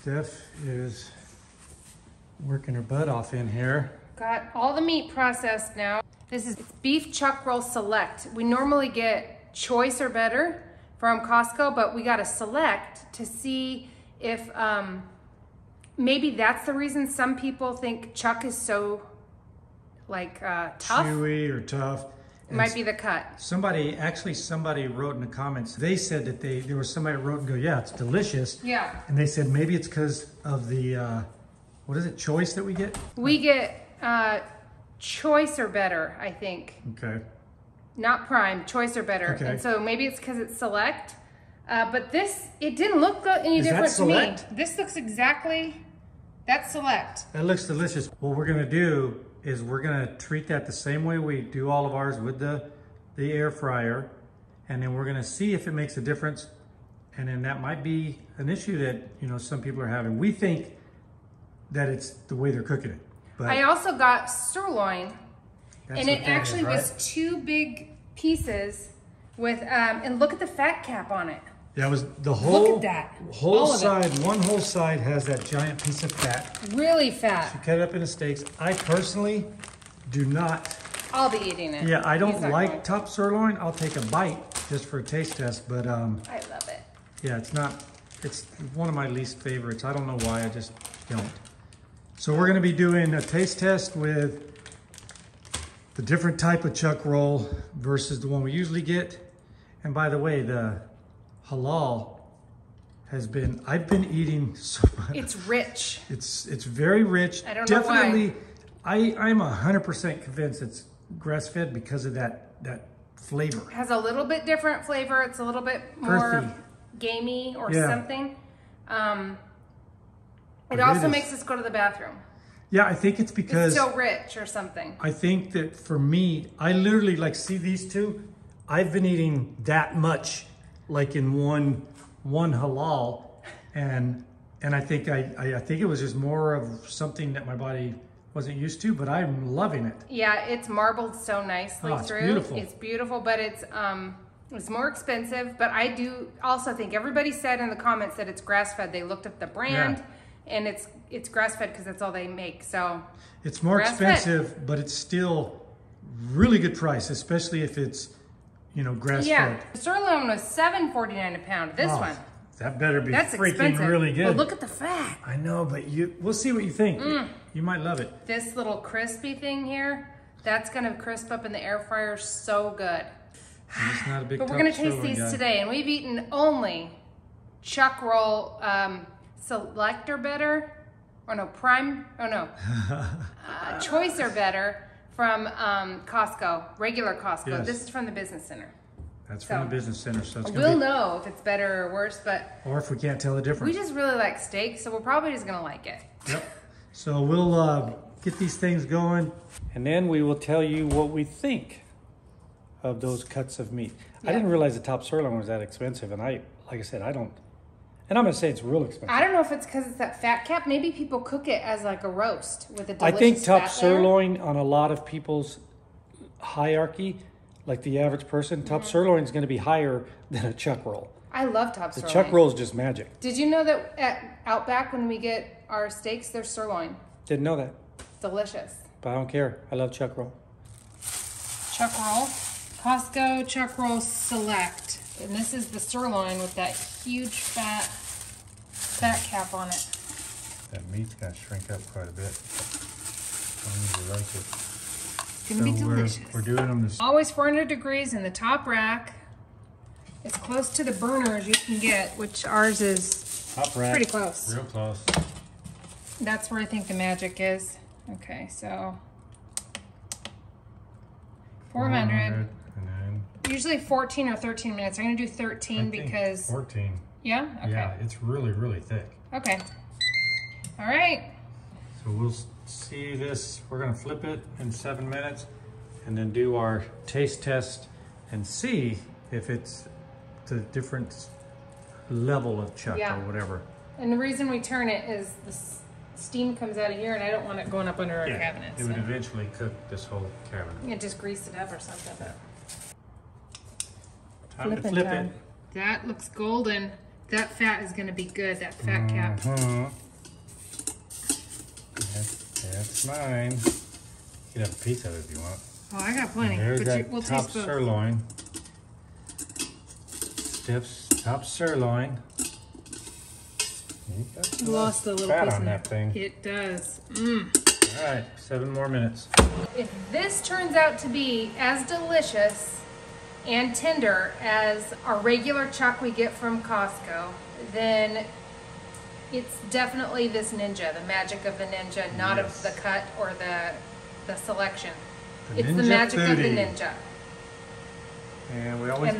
Steph is working her butt off in here. Got all the meat processed now. This is beef chuck roll select. We normally get choice or better from Costco, but we got a select to see if maybe that's the reason some people think chuck is so like tough. Chewy or tough. It might be the cut. Somebody wrote in the comments, they said that there was somebody wrote and go, yeah, it's delicious. Yeah. And they said maybe it's because of the, what is it, choice that we get? We get choice or better, I think. Okay. Not prime, choice or better. Okay. And so maybe it's because it's select. But this, it didn't look any different to me. This looks exactly, that's select. That looks delicious. What we're gonna do is we're gonna treat that the same way we do all of ours with the air fryer, and then we're gonna see if it makes a difference, and then that might be an issue that, you know, some people are having. We think that it's the way they're cooking it. But I also got sirloin, and it actually was two big pieces with, and look at the fat cap on it. That was the whole, look at that. Whole side, one whole side has that giant piece of fat. Really fat. She cut it up into steaks. I personally do not. I'll be eating it. Yeah, I don't like top sirloin. I'll take a bite just for a taste test, but. I love it. Yeah, it's not, it's one of my least favorites. I don't know why, I just don't. So we're gonna be doing a taste test with the different type of chuck roll versus the one we usually get. And by the way, the halal has been, I've been eating so much. It's rich. It's very rich. I don't know why. I'm 100% convinced it's grass-fed because of that flavor. It has a little bit different flavor. It's a little bit more earthy, gamey or something. It also makes us go to the bathroom. Yeah, I think it's because it's so rich or something. I think that for me, I literally like see these two. I've been eating that much like in one halal, and I think it was just more of something that my body wasn't used to, but I'm loving it. Yeah, it's marbled so nicely through. It's beautiful. It's beautiful, but it's more expensive. But I do also think everybody said in the comments that it's grass fed. They looked up the brand, and it's grass fed because that's all they make. So it's more expensive, but it's still really good price, especially if it's, you know, grass fed. Yeah, sirloin was $7.49 a pound. This one, that better be freaking expensive. Really good. But look at the fat. I know, but we'll see what you think. You might love it. This little crispy thing here, that's gonna crisp up in the air fryer so good. And it's not a big but we're gonna taste these today, and we've eaten only chuck roll select or better, or no prime, oh no, choice or better. From Costco, regular Costco. Yes. This is from the business center. That's from the business center. So it's we'll know if it's better or worse, or if we can't tell the difference. We just really like steak, so we're probably just gonna like it. Yep. So we'll get these things going, and then we will tell you what we think of those cuts of meat. Yep. I didn't realize the top sirloin was that expensive, and like I said, I don't. And I'm gonna say it's real expensive. I don't know if it's because it's that fat cap. Maybe people cook it as like a roast with a delicious fat. I think top sirloin on a lot of people's hierarchy, like the average person, top sirloin is gonna be higher than a chuck roll. I love top sirloin. The chuck roll is just magic. Did you know that at Outback when we get our steaks, they're sirloin? Didn't know that. Delicious. But I don't care. I love chuck roll. Chuck roll. Costco chuck roll select. And this is the sirloin with that huge fat cap on it. That meat's gonna shrink up quite a bit. I really like it. It's gonna be delicious. We're doing them this. Always 400 degrees in the top rack. As close to the burner as you can get, which ours is top rack, pretty close. Real close. That's where I think the magic is. Okay, so 400. And then usually 14 or 13 minutes. I'm gonna do 13 because 14. Yeah? Okay. Yeah, it's really, really thick. Okay. All right. So we'll see this. We're gonna flip it in 7 minutes and then do our taste test and see if it's the different level of chuck or whatever. And the reason we turn it is the steam comes out of here and I don't want it going up under our cabinet. It would eventually cook this whole cabinet. Yeah, just grease it up or something. Yeah. Time to flip it. That looks golden. That fat is going to be good, that fat cap. That's mine. You can have a piece of it if you want. Oh, I got plenty. There's that top sirloin. Stiffs, top sirloin. You lost a little fat on that thing. It does. All right, 7 more minutes. If this turns out to be as delicious and tender as our regular chuck we get from Costco, then it's definitely this Ninja, the magic of the Ninja, not of the cut or the selection. It's the magic of the Ninja. And we always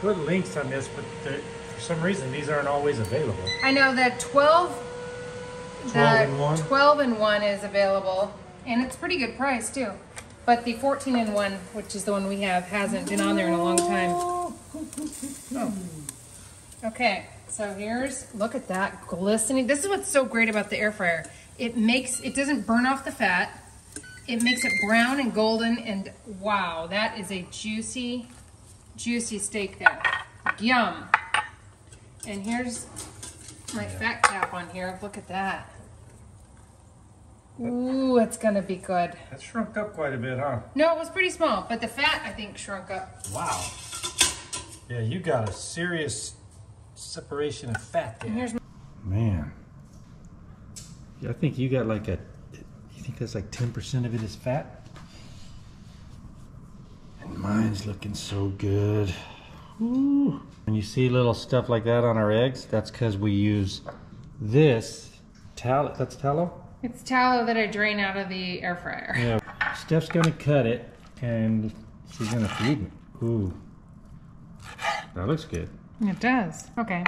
put links on this, but for some reason these aren't always available. I know that 12 in 1 is available, and it's pretty good price too. But the 14 in 1, which is the one we have, hasn't been on there in a long time. Oh. Okay, so here's, look at that glistening. This is what's so great about the air fryer. It makes, it doesn't burn off the fat. It makes it brown and golden, and wow, that is a juicy, juicy steak there. Yum. And here's my fat cap on here. Look at that. Ooh, it's gonna be good. That shrunk up quite a bit, huh? No, it was pretty small, but the fat, I think, shrunk up. Wow. Yeah, you got a serious separation of fat there. And here's my man. Yeah, I think you got like a, you think that's like 10% of it is fat? And mine's looking so good. Ooh. When you see little stuff like that on our eggs, that's because we use this tallow. That's tallow? It's tallow that I drain out of the air fryer. Yeah. Steph's gonna cut it and she's gonna feed me. Ooh. That looks good. It does. Okay.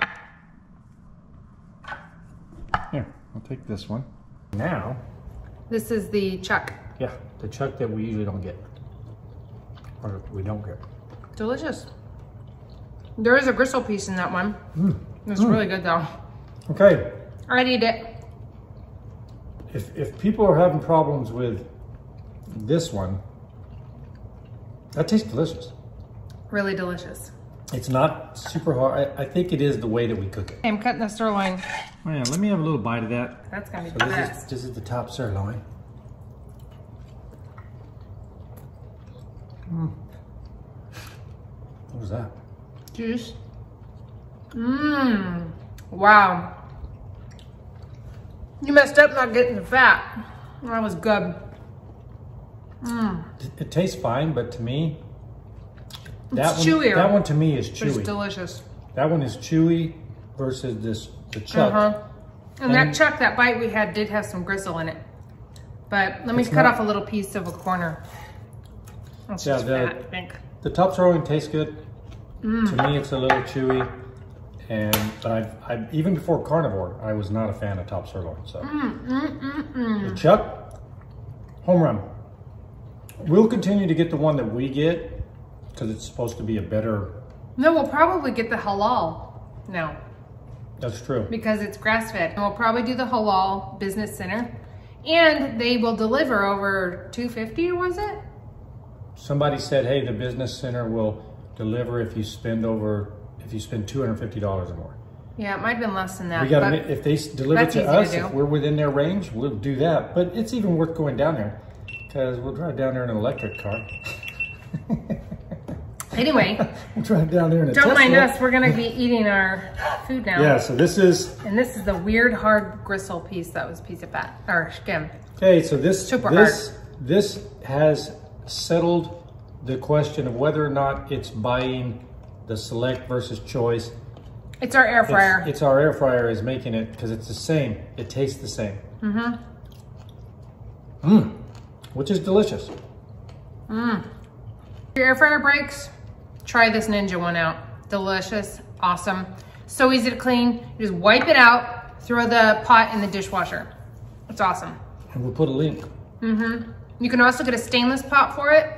Here, I'll take this one. Now. This is the chuck. Yeah, the chuck that we usually don't get. Or we don't get. Delicious. There is a gristle piece in that one. It's really good though. Okay. I'd eat it. If people are having problems with this one, that tastes delicious. Really delicious. It's not super hard. I think it is the way that we cook it. I'm cutting the sirloin. Man, let me have a little bite of that. That's gonna be the best. This is the top sirloin. What was that? Juice. Wow. You messed up not getting the fat. That was good. It tastes fine, but to me, that one to me is chewy. It's delicious. That one is chewy versus the chuck. And that chuck, that bite we had, did have some gristle in it. But let me cut off a little piece of a corner. That's just fat, I think. The top sirloin tastes good. To me, it's a little chewy. But I've even before carnivore, I was not a fan of top sirloin. So the chuck, home run. We'll continue to get the one that we get because it's supposed to be a better. No, we'll probably get the halal now. That's true. Because it's grass fed. And we'll probably do the halal business center, and they will deliver over $250. Was it? Somebody said, "Hey, the business center will deliver if you spend over." If you spend $250 or more. Yeah, it might have been less than that. If they deliver it to us, if we're within their range, we'll do that. But it's even worth going down there because we'll drive down there in an electric car. Anyway, we'll drive down there in a Tesla. Don't mind us. We're going to be eating our food now. Yeah, so this is... And this is the weird hard gristle piece that was a piece of fat or skin. Okay, so this has settled the question of whether or not it's buying... The select versus choice. It's our air fryer. It's our air fryer is making it because it's the same. It tastes the same. Which is delicious. If your air fryer breaks, try this Ninja one out. Delicious, awesome. So easy to clean. You just wipe it out, throw the pot in the dishwasher. It's awesome. And we'll put a link. You can also get a stainless pot for it.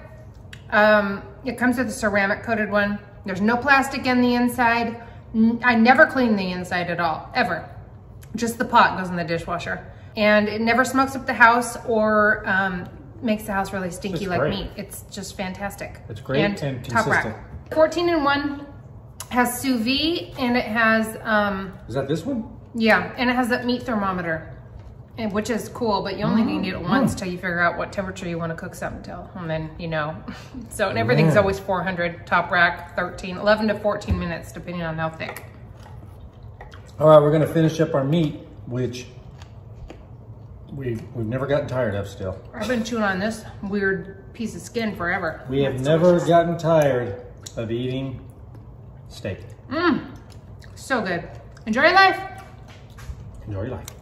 It comes with a ceramic coated one. There's no plastic in the inside. I never clean the inside at all, ever. Just the pot goes in the dishwasher. And it never smokes up the house or makes the house really stinky like me. It's just fantastic. It's great and consistent. Top rack. 14 in 1 has sous vide, and it has is that this one? Yeah, and it has that meat thermometer, and which is cool, but you only need it once till you figure out what temperature you want to cook something till, and then you know. So and everything's always 400 top rack, 11 to 14 minutes depending on how thick. All right, we're gonna finish up our meat, which we've never gotten tired of still. I've been chewing on this weird piece of skin forever. We have never gotten tired of eating steak. So good. Enjoy your life. Enjoy your life.